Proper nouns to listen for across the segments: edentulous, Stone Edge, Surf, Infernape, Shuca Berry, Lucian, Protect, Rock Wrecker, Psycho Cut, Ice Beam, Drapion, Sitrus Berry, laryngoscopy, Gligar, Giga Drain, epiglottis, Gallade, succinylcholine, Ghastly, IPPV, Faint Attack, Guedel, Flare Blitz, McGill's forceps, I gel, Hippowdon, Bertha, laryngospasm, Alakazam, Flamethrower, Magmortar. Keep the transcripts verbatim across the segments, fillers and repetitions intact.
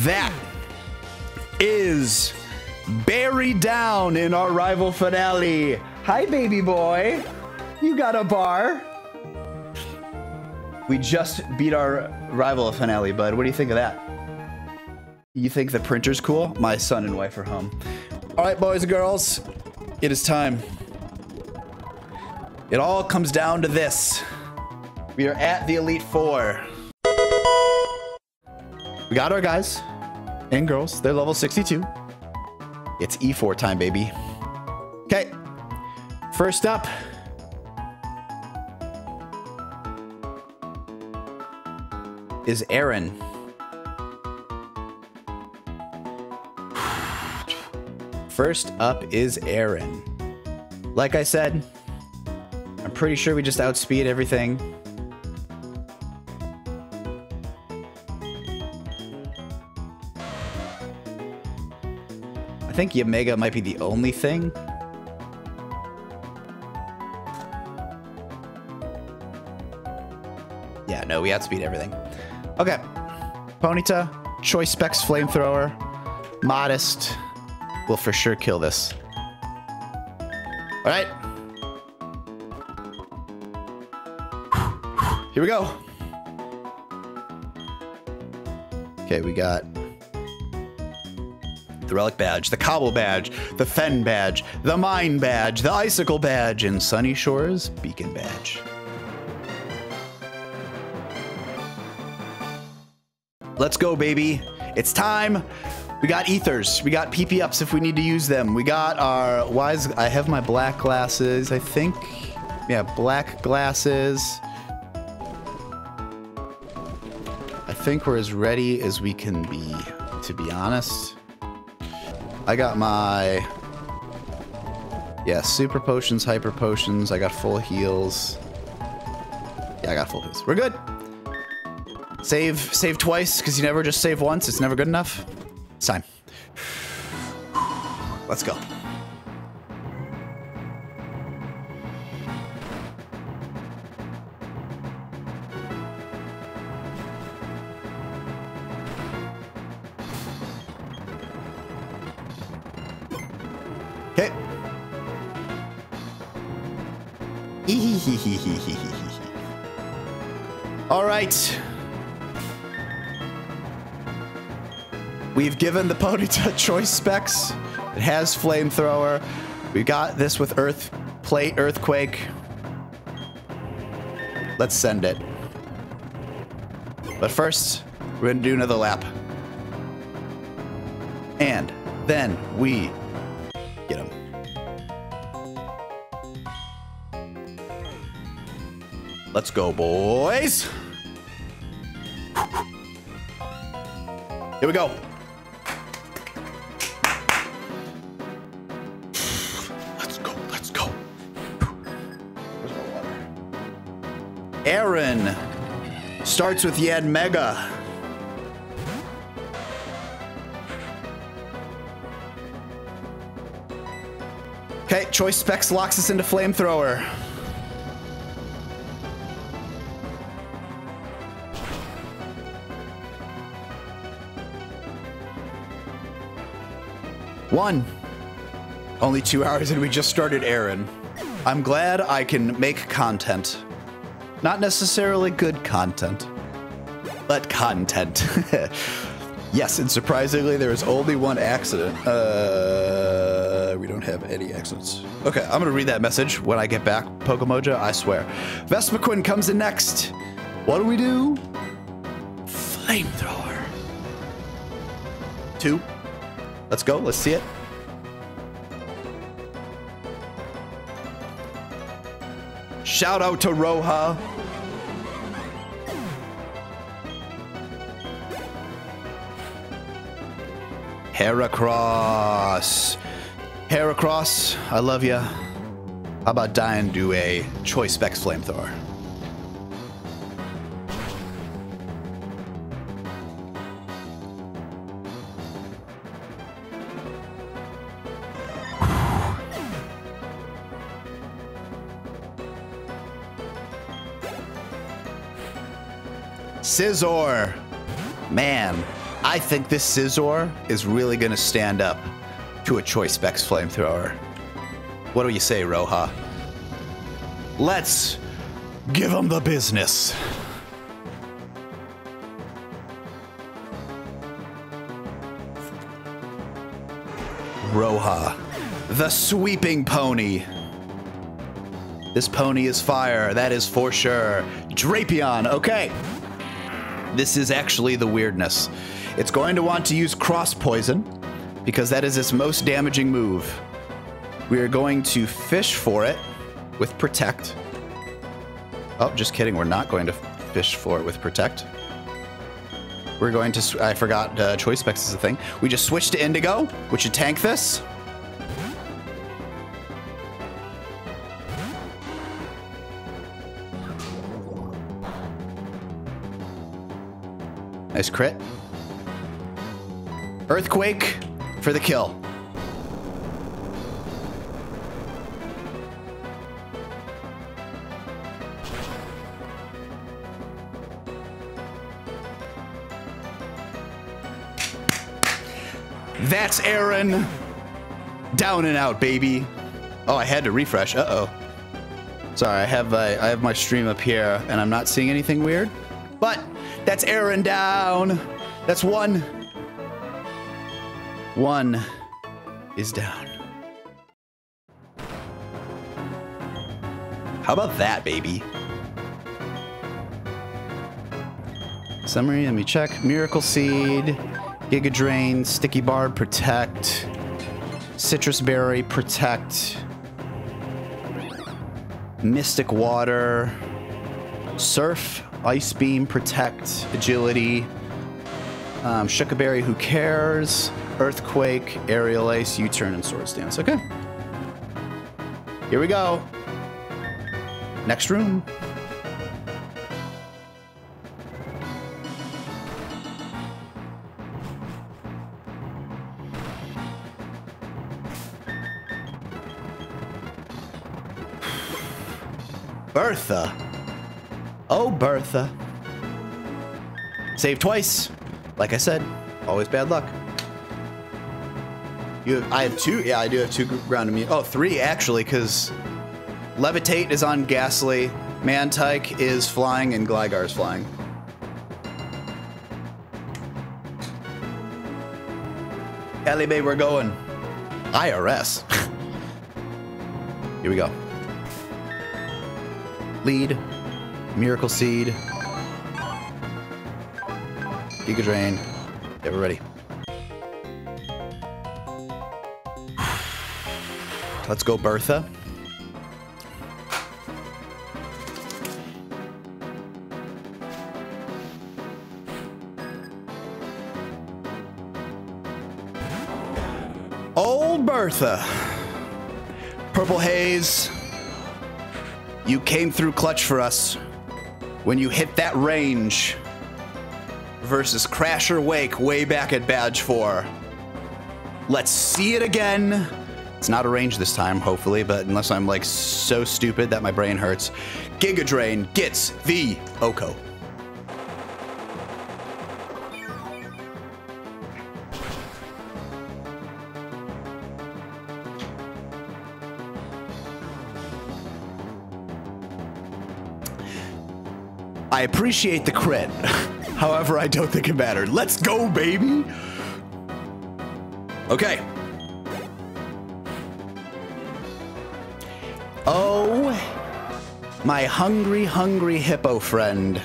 that is Berry down in our rival finale. Hi, baby boy. You got a bar. We just beat our rival finale, bud. What do you think of that? You think the printer's cool? My son and wife are home. All right, boys and girls. It is time. It all comes down to this. We are at the Elite Four. We got our guys and girls. They're level sixty-two. It's E four time, baby. Okay. First up. Is Aaron. First up is Aaron. Like I said, I'm pretty sure we just outspeed everything. I think Yamega might be the only thing. Yeah, no, we outspeed everything. Okay, Ponyta, Choice Specs, Flamethrower, Modest will for sure kill this. All right. Here we go. Okay, we got the Relic Badge, the Cobble Badge, the Fen Badge, the Mine Badge, the Icicle Badge, and Sunny Shore's Beacon Badge. Let's go, baby. It's time. We got ethers. We got P P ups if we need to use them. We got our wise. I have my black glasses, I think. Yeah, black glasses. I think we're as ready as we can be, to be honest. I got my. Yeah, super potions, hyper potions. I got full heals. Yeah, I got full heals. We're good. Save, save twice, because you never just save once. It's never good enough. It's time. Let's go. Okay. All right. We've given the Ponyta Choice Specs. It has Flamethrower. We got this with Earth Plate Earthquake. Let's send it. But first, we're gonna do another lap. And then we get him. Let's go, boys. Here we go. Aaron starts with Yanmega. Okay, Choice Specs locks us into Flamethrower. One. Only two hours and we just started Aaron. I'm glad I can make content. Not necessarily good content, but content. Yes, and surprisingly, there is only one accident. Uh, we don't have any accidents. Okay, I'm gonna read that message when I get back, Pokemoja, I swear. Vespiquen comes in next. What do we do? Flamethrower. Two. Let's go, let's see it. Shout out to Roja. Heracross. Heracross, I love ya. How about dying to a Choice Specs Flamethrower? Scizor, man, I think this Scizor is really going to stand up to a Choice Specs Flamethrower. What do you say, Roja? Let's give him the business. Roja, the sweeping pony. This pony is fire, that is for sure. Drapion, okay. This is actually the weirdness. It's going to want to use Cross Poison because that is its most damaging move. We are going to fish for it with Protect. Oh, just kidding, we're not going to fish for it with Protect. We're going to, I forgot uh, Choice Specs is a thing. We just switched to Indigo, which should tank this. Nice crit. Earthquake for the kill. That's Aaron. Down and out, baby. Oh, I had to refresh. Uh-oh. Sorry, I have, uh, I have my stream up here, and I'm not seeing anything weird. But that's Aaron down. That's one. One is down. How about that, baby? Summary, let me check. Miracle Seed, Giga Drain, Sticky Barb, Protect, Sitrus Berry, Protect, Mystic Water, Surf, Ice Beam, Protect, Agility, um, Shuca Berry, Who Cares, Earthquake, Aerial Ace, U-Turn, and Swords Dance. Okay. Here we go. Next room. Bertha. Oh, Bertha. Save twice. Like I said, always bad luck. You have, I have two. Yeah, I do have two ground immune. Oh, three, actually, because Levitate is on Ghastly, Mantyke is flying, and Gligar is flying. Calibay, we're going. I R S. Here we go. Lead. Miracle Seed, Giga Drain. Yeah, we're ready. Let's go, Bertha. Old Bertha. Purple Haze. You came through clutch for us. When you hit that range versus Crasher Wake way back at Badge four. Let's see it again. It's not a range this time, hopefully, but unless I'm like so stupid that my brain hurts. Giga Drain gets the Oko. I appreciate the crit. However, I don't think it mattered. Let's go, baby! Okay. Oh, my hungry, hungry hippo friend.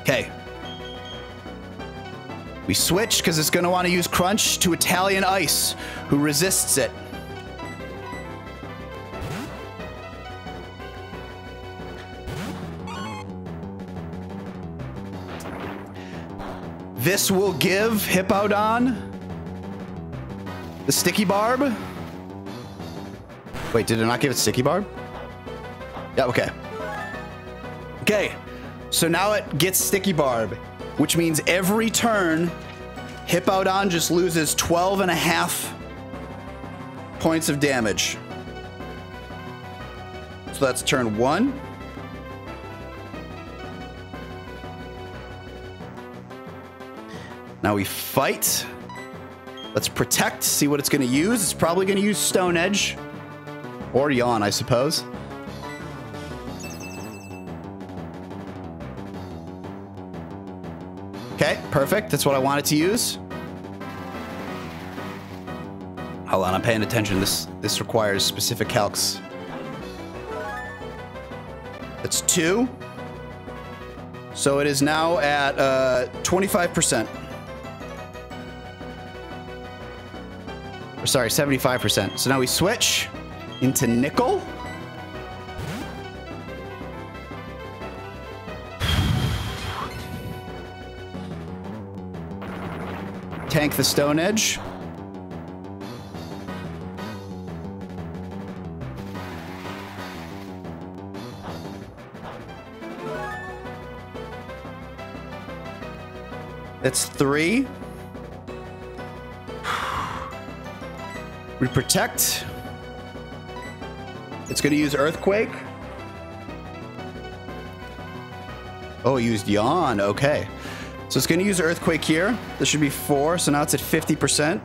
Okay. We switch, because it's going to want to use Crunch to Italian Ice, who resists it. This will give Hippowdon the Sticky Barb. Wait, did it not give it Sticky Barb? Yeah, okay. Okay, so now it gets Sticky Barb, which means every turn, Hippowdon just loses twelve and a half points of damage. So that's turn one. Now we fight. Let's protect, see what it's going to use. It's probably going to use Stone Edge. Or Yawn, I suppose. Okay, perfect. That's what I wanted to use. Hold on, I'm paying attention. This this requires specific calcs. That's two. So it is now at uh, twenty-five percent. Or sorry, seventy-five percent. So now we switch into nickel. Tank the Stone Edge. That's three. We protect. It's going to use Earthquake. Oh, it used Yawn. Okay. So it's going to use Earthquake here. This should be four. So now it's at fifty percent.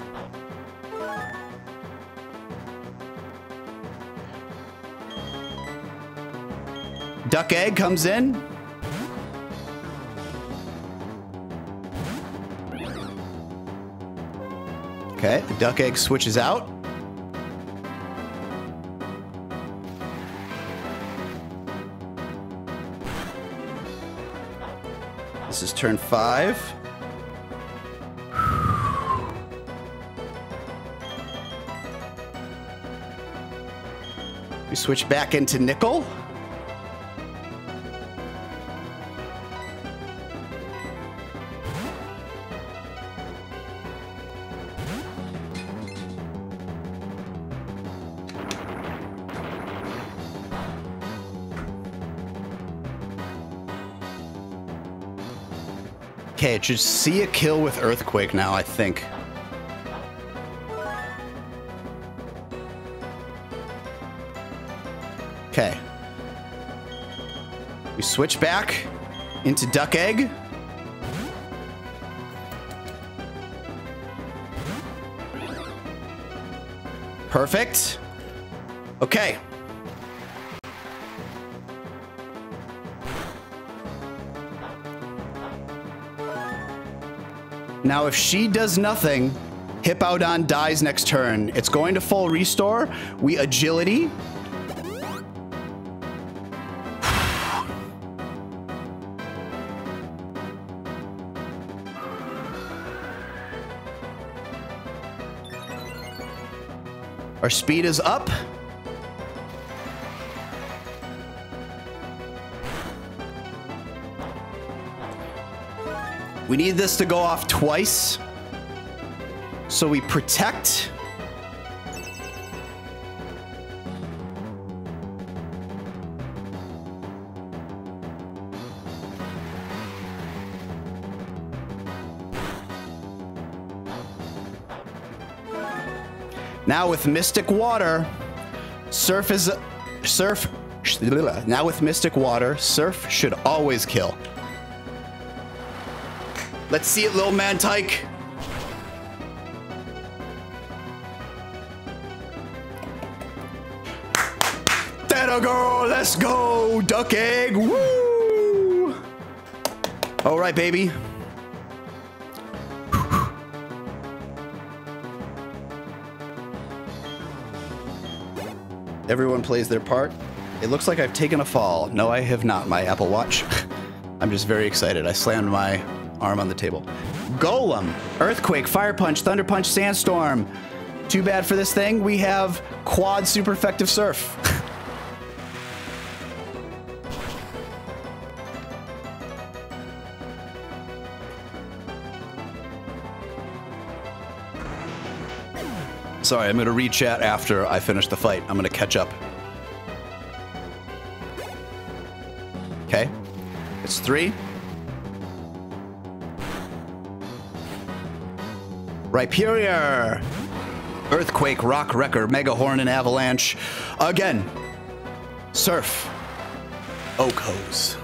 Duck Egg comes in. Okay, the Duck Egg switches out. This is turn five. We switch back into nickel. Okay, it should see a kill with Earthquake now, I think. Okay. We switch back into Duck Egg. Perfect. Okay. Now, if she does nothing, Hippowdon dies next turn. It's going to full restore. We agility. Our speed is up. We need this to go off twice. So we protect. Now with Mystic Water, Surf is Surf. Now with Mystic Water, Surf should always kill. Let's see it, little Mantyke. There we go. Let's go. Duck Egg. Woo. All right, baby. Everyone plays their part. It looks like I've taken a fall. No, I have not. My Apple Watch. I'm just very excited. I slammed my arm on the table. Golem, Earthquake, Fire Punch, Thunder Punch, Sandstorm. Too bad for this thing. We have quad super effective Surf. Sorry, I'm gonna re-chat after I finish the fight. I'm gonna catch up. Okay, it's three. Rhyperior, Earthquake, Rock Wrecker, Mega Horn, and Avalanche. Again, Surf, Oak Hose.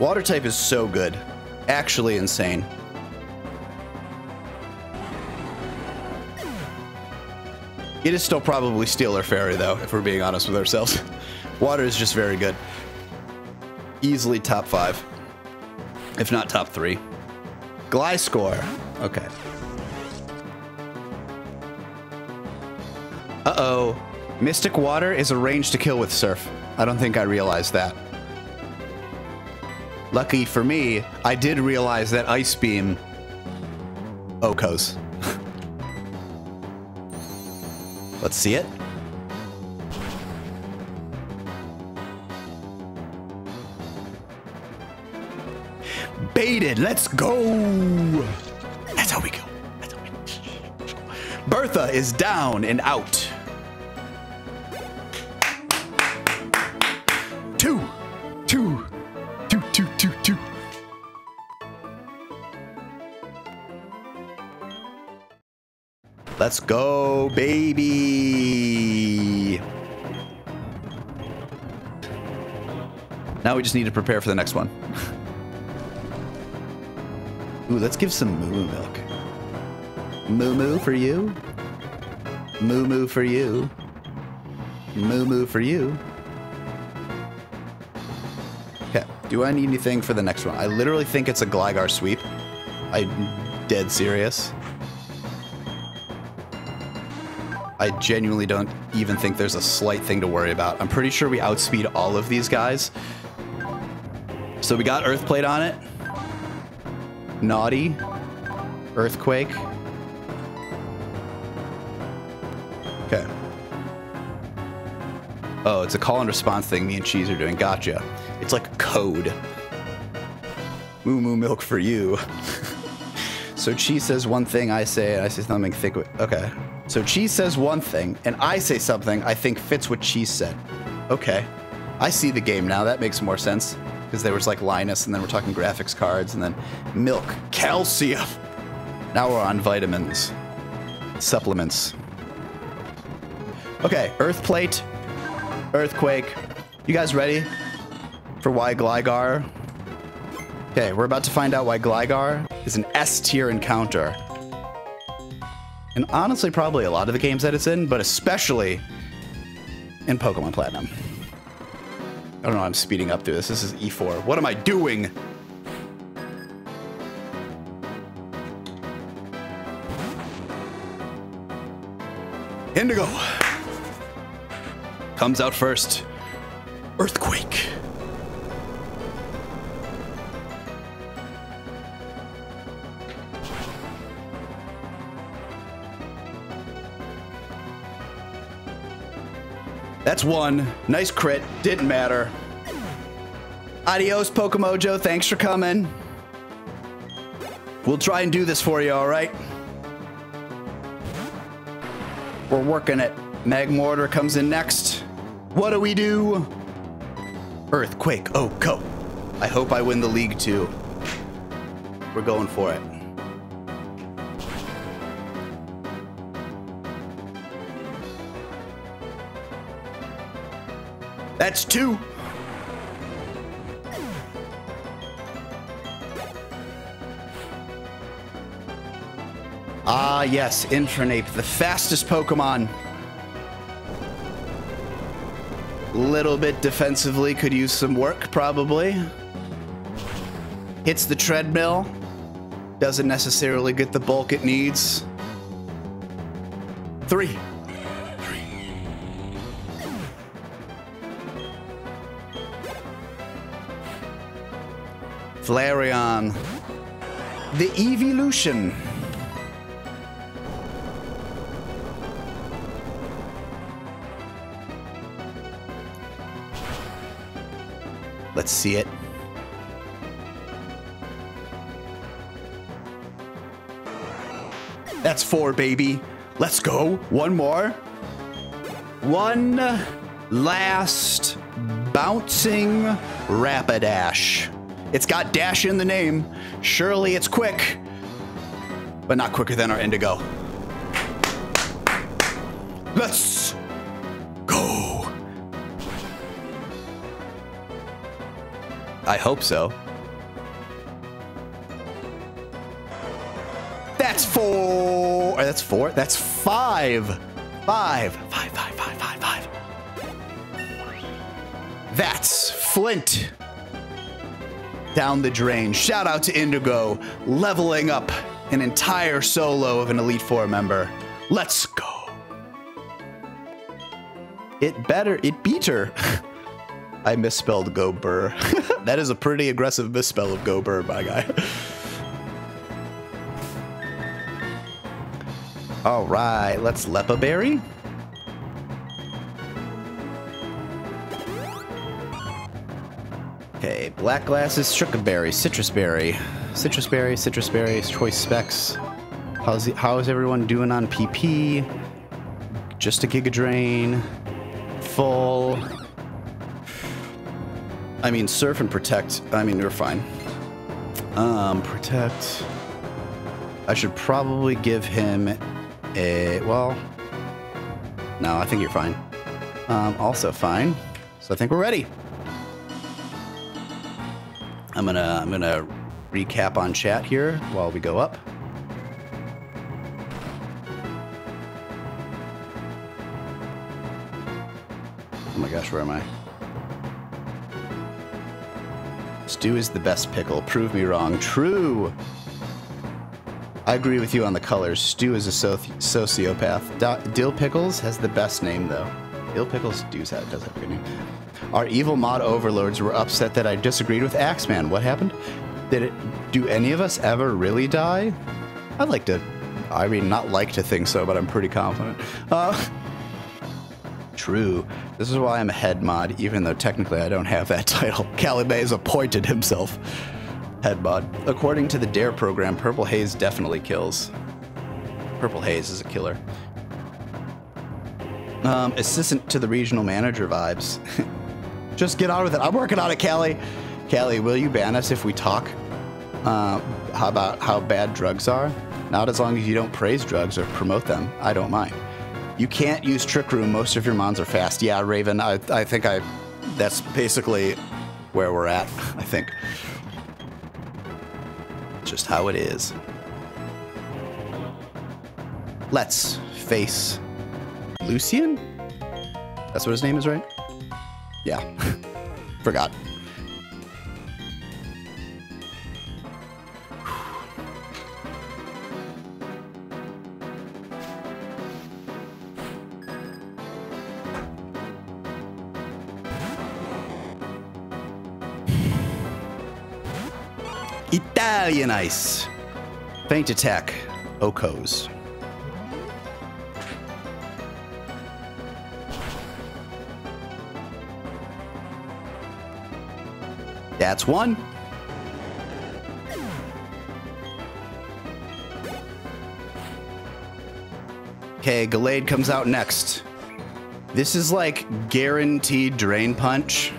Water type is so good. Actually insane. It is still probably Steel or Fairy, though, if we're being honest with ourselves. Water is just very good. Easily top five, if not top three. Gliscor. Okay. Uh-oh. Mystic Water is a range to kill with Surf. I don't think I realized that. Lucky for me, I did realize that Ice Beam Okos. Let's see it. Baited. Let's go. That's how we go. That's how we go. Bertha is down and out. Two. Two. Two, two, two, two. Let's go, baby. Now we just need to prepare for the next one. Ooh, let's give some Moo Moo milk. Moo Moo for you. Moo Moo for you. Moo Moo for you. Okay, do I need anything for the next one? I literally think it's a Gligar sweep. I'm dead serious. I genuinely don't even think there's a slight thing to worry about. I'm pretty sure we outspeed all of these guys. So we got Earth Plate on it. Naughty. Earthquake. Okay. Oh, it's a call and response thing me and Cheese are doing. Gotcha. It's like code. Moo Moo milk for you. So Cheese says one thing, I say it. I say something thick with... Okay. So Cheese says one thing, and I say something I think fits what Cheese said. Okay. I see the game now. That makes more sense. Because there was like Linus, and then we're talking graphics cards, and then milk. Calcium! Now we're on vitamins. Supplements. Okay, Earth Plate. Earthquake. You guys ready for why Gligar? Okay, we're about to find out why Gligar is an S-tier encounter. And honestly, probably a lot of the games that it's in, but especially in Pokemon Platinum. I don't know why I'm speeding up through this. This is E four. What am I doing? Indigo comes out first. Earthquake. That's one. Nice crit. Didn't matter. Adios, Pokemojo. Thanks for coming. We'll try and do this for you, all right? We're working it. Magmortar comes in next. What do we do? Earthquake. Oh, go. I hope I win the league, too. We're going for it. That's two. Ah, yes, Infernape, the fastest Pokemon. Little bit defensively, could use some work, probably. Hits the treadmill. Doesn't necessarily get the bulk it needs. Three. Flareon, the Eeveelution. Let's see it. That's four, baby. Let's go. One more. One last bouncing Rapidash. It's got dash in the name. Surely it's quick, but not quicker than our Indigo. Let's go. I hope so. That's four. That's four. That's five. Five. Five, five, five, five, five. That's Flint down the drain. Shout out to Indigo leveling up an entire solo of an Elite Four member. Let's go. It better. It beat her. I misspelled Go Burr. That is a pretty aggressive misspell of Go Burr, my guy. All right, let's Lepa Berry. Okay, Black Glasses, Shuca Berry, Sitrus Berry, Sitrus Berry, Sitrus Berry, Choice Specs. How's the, how is everyone doing on P P? Just a Giga Drain, full. I mean, Surf and Protect. I mean, we're fine. Um, Protect. I should probably give him a, well, no, I think you're fine. Um, also fine. So I think we're ready. I'm gonna, I'm gonna recap on chat here while we go up. Oh my gosh, where am I? Stew is the best pickle. Prove me wrong. True. I agree with you on the colors. Stew is a soci sociopath. Do Dill Pickles has the best name, though. Dill Pickles does have, does have a good name. Our evil mod overlords were upset that I disagreed with Axeman. What happened? Did it, do any of us ever really die? I'd like to... I mean, not like to think so, but I'm pretty confident. Uh, true. This is why I'm a head mod, even though technically I don't have that title. Calibay has appointed himself head mod. According to the D A R E program, Purple Haze definitely kills. Purple Haze is a killer. Um, assistant to the regional manager vibes. Just get on with it. I'm working on it, Callie. Callie, will you ban us if we talk uh, how about how bad drugs are? Not as long as you don't praise drugs or promote them. I don't mind. You can't use Trick Room. Most of your mons are fast. Yeah, Raven, I, I think I... That's basically where we're at, I think. Just how it is. Let's face Lucian? That's what his name is, right? Yeah. Forgot. Italian Ice. Faint Attack. Okos. That's one. Okay, Gallade comes out next. This is like guaranteed Drain Punch.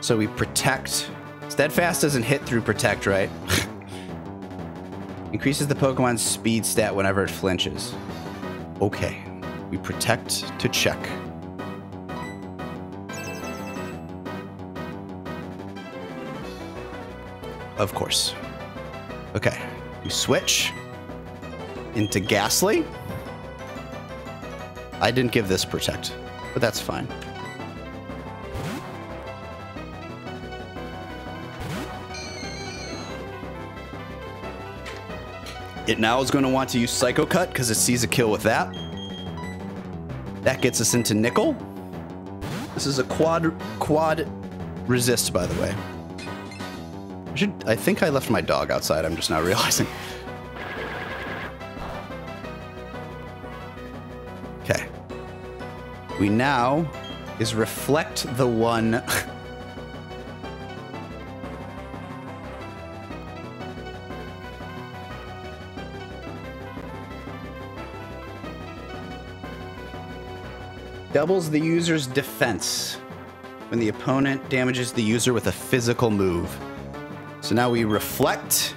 So we Protect. Steadfast doesn't hit through Protect, right? Increases the Pokemon's speed stat whenever it flinches. Okay. We Protect to check. Of course. Okay. We switch into Ghastly. I didn't give this Protect, but that's fine. It now is going to want to use Psycho Cut because it sees a kill with that. That gets us into Nickel. This is a quad quad resist, by the way. I, should, I think I left my dog outside. I'm just now realizing. Okay. We now is Reflect the one. Doubles the user's defense when the opponent damages the user with a physical move. So now we Reflect.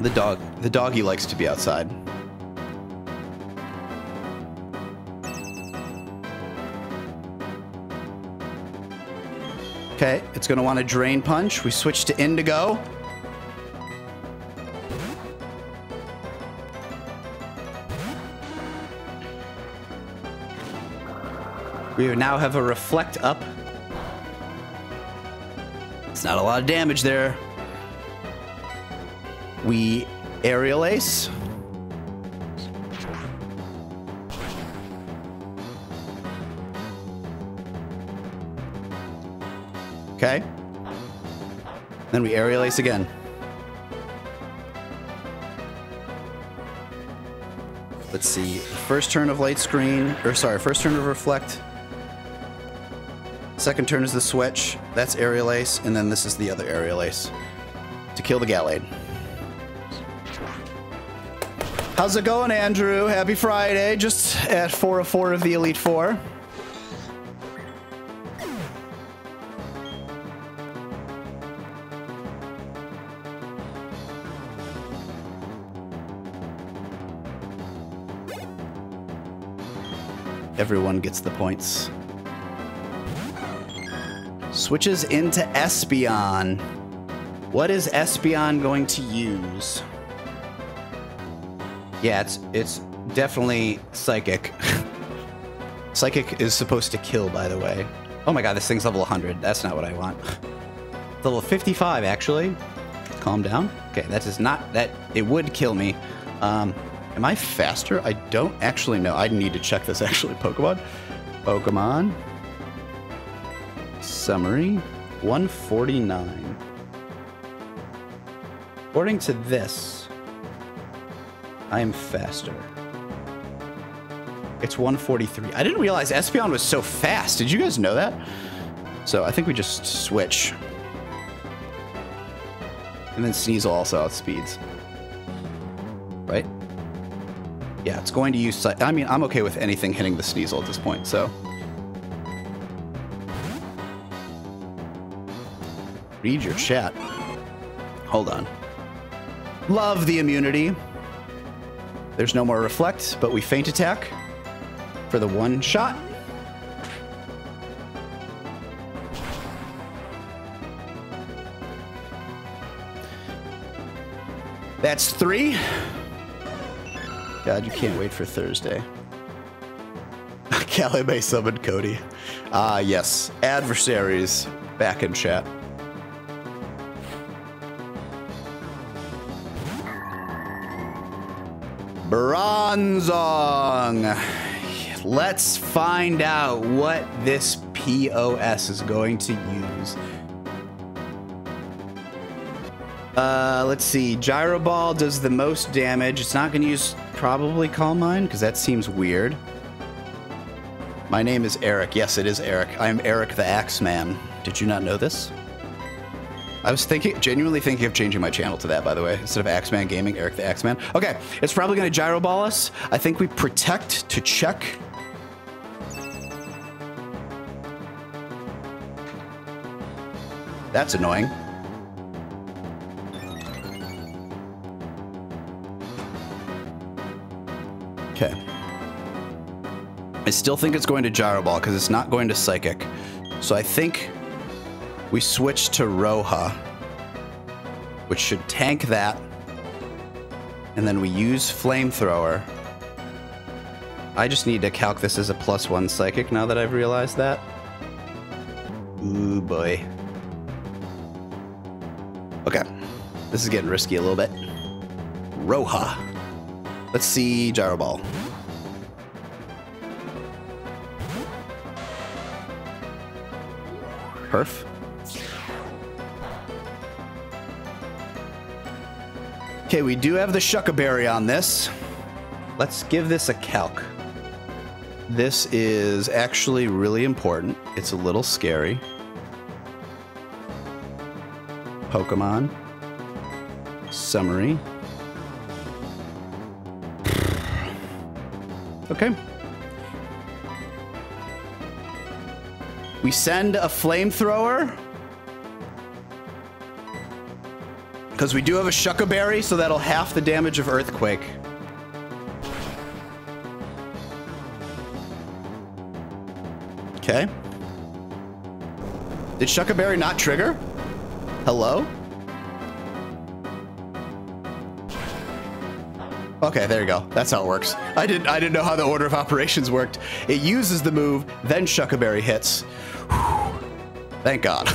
The dog, the doggy likes to be outside. Okay, it's going to want a Drain Punch. We switch to Indigo. We now have a Reflect up. It's not a lot of damage there. We Aerial Ace. Okay. Then we Aerial Ace again. Let's see. First turn of Light Screen, or sorry, first turn of Reflect. Second turn is the switch. That's Aerial Ace, and then this is the other Aerial Ace to kill the Gallade. How's it going, Andrew? Happy Friday. Just at four of four of the Elite Four. Everyone gets the points. Switches into Espeon. What is Espeon going to use? Yeah, it's it's definitely Psychic. Psychic is supposed to kill, by the way. Oh my god, this thing's level one hundred. That's not what I want. It's level fifty-five, actually. Calm down. Okay, that is not... that it would kill me. Um, am I faster? I don't actually know. I need to check this, actually. Pokemon. Pokemon. Summary, one forty-nine. According to this, I am faster. It's one forty-three. I didn't realize Espeon was so fast. Did you guys know that? So I think we just switch. And then Sneasel also outspeeds. Right? Yeah, it's going to use... I mean, I'm okay with anything hitting the Sneasel at this point, so... Read your chat. Hold on. Love the immunity. There's no more Reflect, but we Faint Attack for the one shot. That's three. God, you can't wait for Thursday. Calibay summoned Cody. Ah, uh, yes. Adversaries back in chat. Bronzong. Let's find out what this P O S is going to use. Uh, let's see. Gyro Ball does the most damage. It's not going to use probably Calm Mind because that seems weird. My name is Eric. Yes, it is Eric. I'm Eric the Axeman. Did you not know this? I was thinking, genuinely thinking of changing my channel to that, by the way. Instead of Axeman Gaming, Eric the Axeman. Okay, it's probably going to Gyro Ball us. I think we Protect to check. That's annoying. Okay. I still think it's going to Gyro Ball because it's not going to Psychic. So I think... we switch to Roha, which should tank that, and then we use Flamethrower. I just need to calc this as a plus one Psychic now that I've realized that. Ooh, boy. Okay. This is getting risky a little bit. Roha. Let's see Gyro Ball. Perf. Okay, we do have the Shuca Berry on this. Let's give this a calc. This is actually really important. It's a little scary. Pokemon. Summary. Okay. We send a Flamethrower. Because we do have a Shuca Berry, so that'll half the damage of Earthquake. Okay. Did Shuca Berry not trigger? Hello? Okay, there you go. That's how it works. I didn't I didn't know how the order of operations worked. It uses the move, then Shuca Berry hits. Whew. Thank God.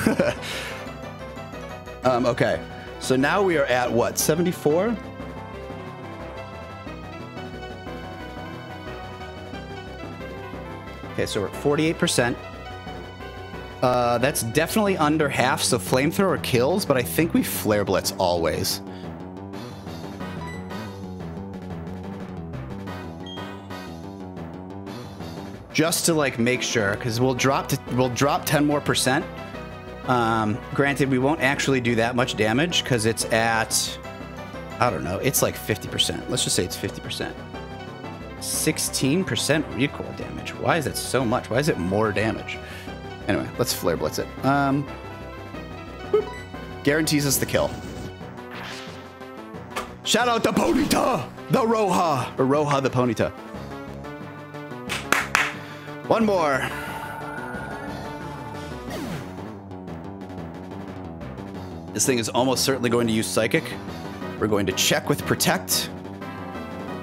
um, okay. So now we are at what? seventy-four? Okay, so we're at forty-eight percent. Uh, that's definitely under half, so Flamethrower kills, but I think we Flare Blitz always. Just to like make sure, because we'll drop to, we'll drop ten more percent. Um, granted, we won't actually do that much damage because it's at, I don't know, it's like fifty percent. Let's just say it's fifty percent. Sixteen percent recoil damage. Why is that so much? Why is it more damage? Anyway, let's Flare Blitz it. Um, whoop, guarantees us the kill. Shout out to Ponyta, the Roha, or Roha the Ponyta. One more. This thing is almost certainly going to use Psychic. We're going to check with Protect.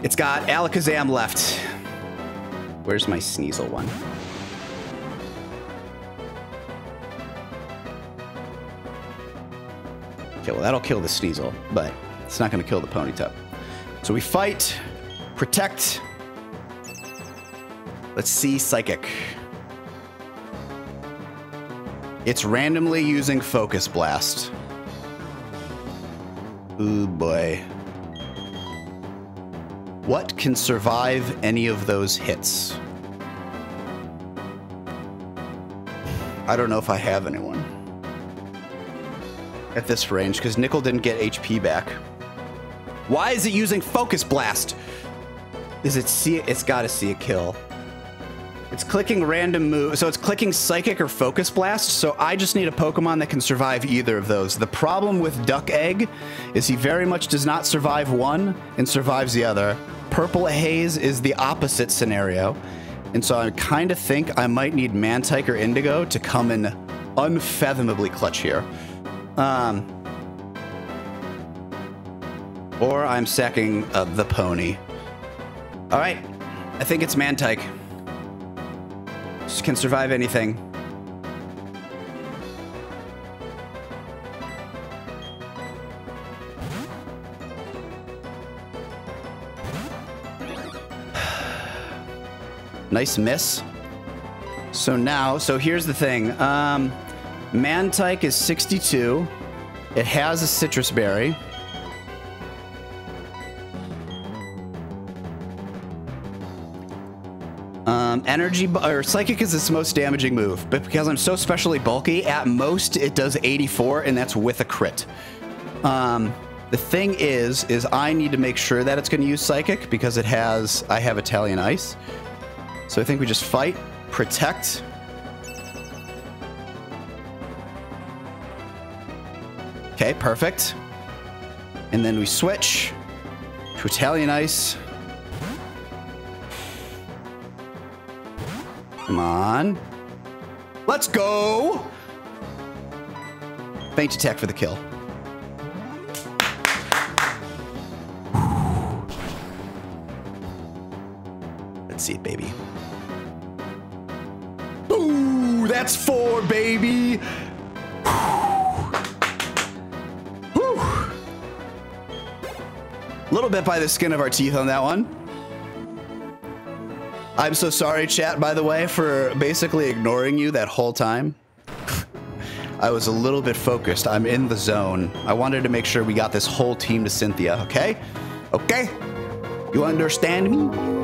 It's got Alakazam left. Where's my Sneasel one? Okay, well that'll kill the Sneasel, but it's not going to kill the Ponyta. So we fight, Protect. Let's see Psychic. It's randomly using Focus Blast. Ooh boy. What can survive any of those hits? I don't know if I have anyone at this range, because Nickel didn't get H P back. Why is it using Focus Blast? Is it see it's gotta see a kill. It's clicking random move, so it's clicking Psychic or Focus Blast, so I just need a Pokemon that can survive either of those. The problem with Duck Egg is he very much does not survive one and survives the other. Purple Haze is the opposite scenario, and so I kind of think I might need Mantyke or Indigo to come in unfathomably clutch here. Um, or I'm sacking uh, the pony. All right, I think it's Mantyke. Can survive anything. Nice miss. So now, so here's the thing. Um, Mantyke is sixty-two. It has a Sitrus Berry. Um, energy or Psychic is its most damaging move, but because I'm so specially bulky, at most it does eighty-four, and that's with a crit. Um, the thing is, is I need to make sure that it's going to use Psychic because it has, I have Italian Ice. So I think we just fight, Protect. Okay, perfect. And then we switch to Italian Ice. Come on. Let's go! Faint Attack for the kill. Let's see it, baby. Ooh, that's four, baby! Whew. Little bit by the skin of our teeth on that one. I'm so sorry, chat, by the way, for basically ignoring you that whole time. I was a little bit focused. I'm in the zone. I wanted to make sure we got this whole team to Cynthia, okay? Okay? You understand me?